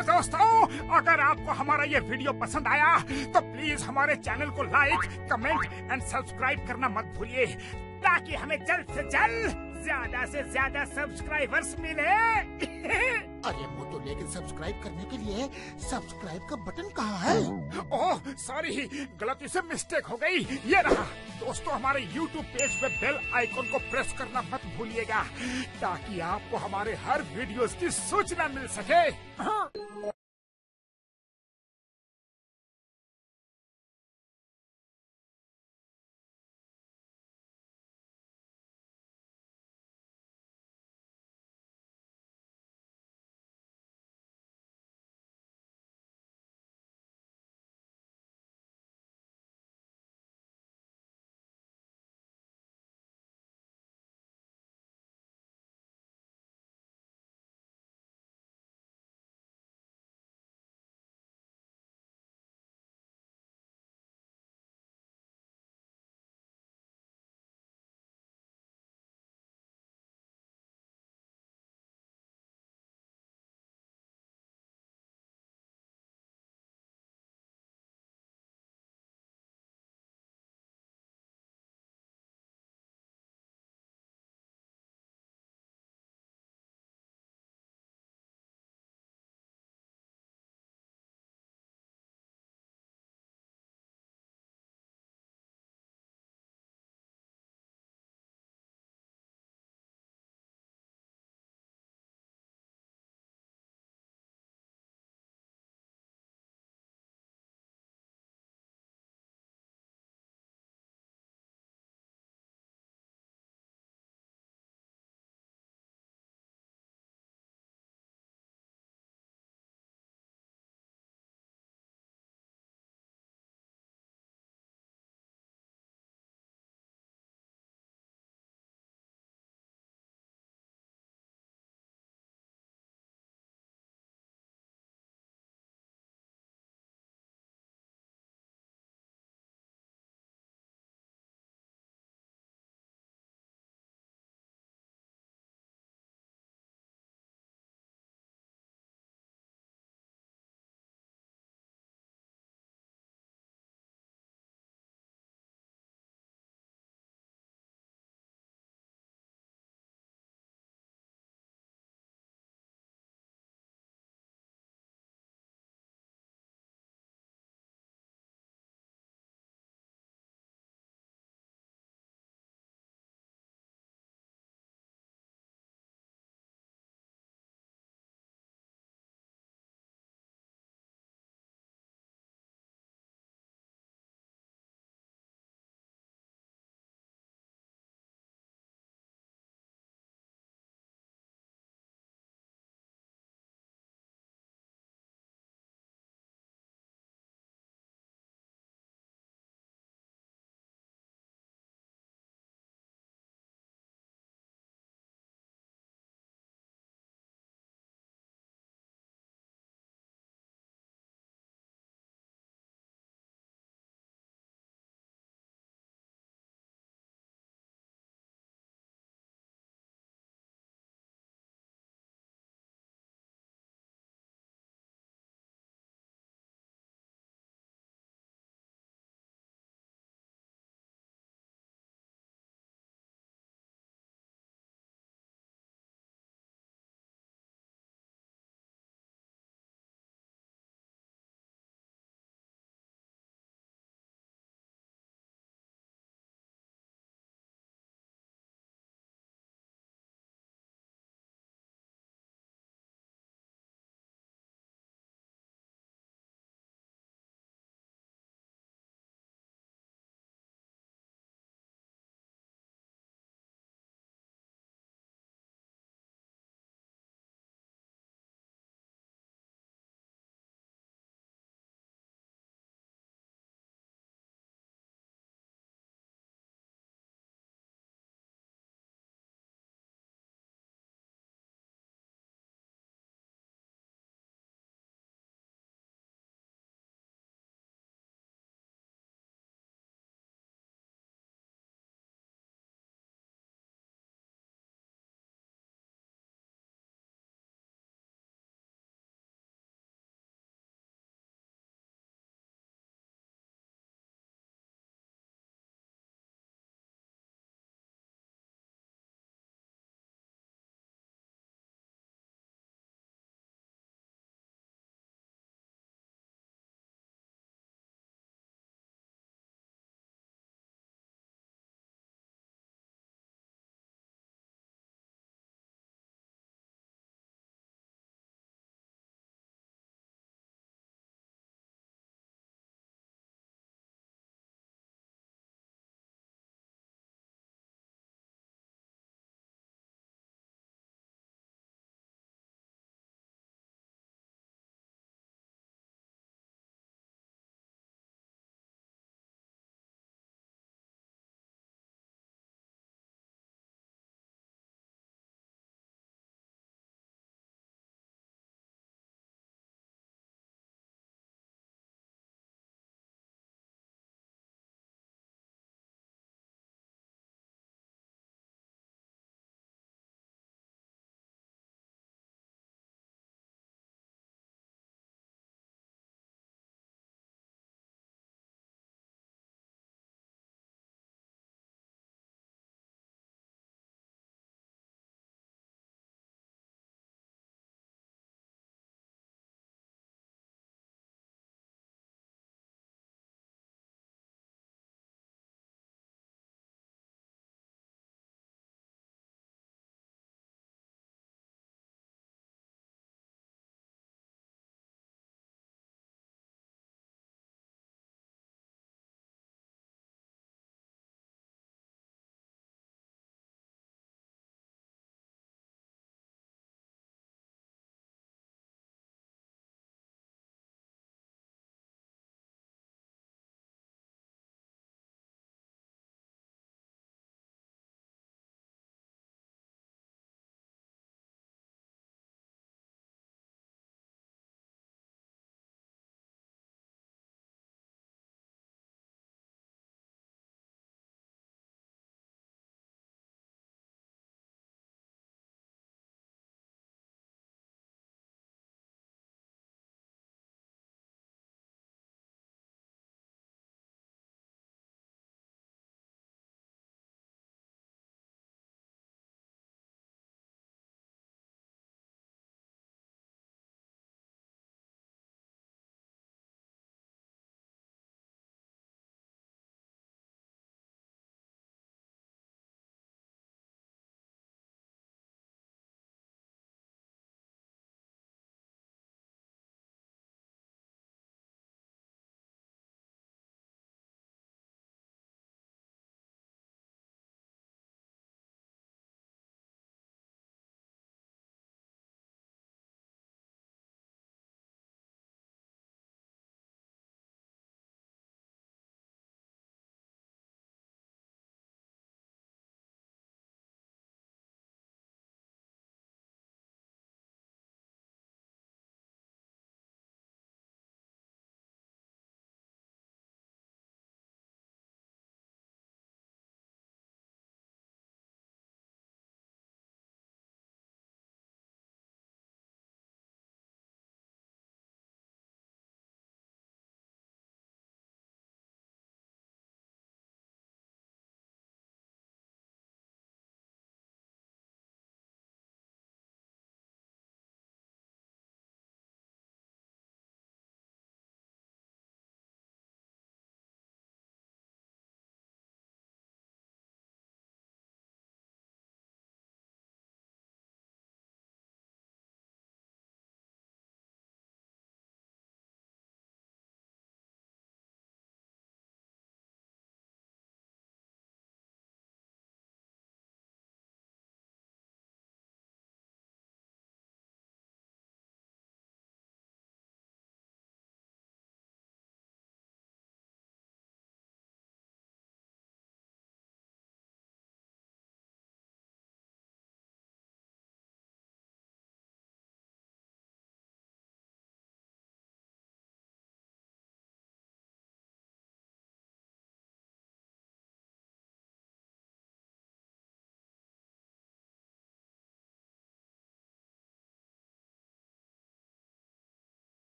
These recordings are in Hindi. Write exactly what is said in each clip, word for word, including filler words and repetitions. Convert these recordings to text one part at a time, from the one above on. तो दोस्तों, अगर आपको हमारा ये वीडियो पसंद आया तो प्लीज हमारे चैनल को लाइक, कमेंट एंड सब्सक्राइब करना मत भूलिए, ताकि हमें जल्द से जल्द ज्यादा से ज्यादा सब्सक्राइबर्स मिले। अरे वो तो, लेकिन सब्सक्राइब करने के लिए सब्सक्राइब का बटन कहाँ है? ओह सॉरी, गलती से मिस्टेक हो गई। ये रहा दोस्तों, हमारे यूट्यूब पेज पे बेल आइकॉन को प्रेस करना मत भूलिएगा, ताकि आपको हमारे हर वीडियोस की सूचना मिल सके।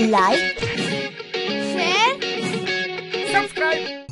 like, share, subscribe.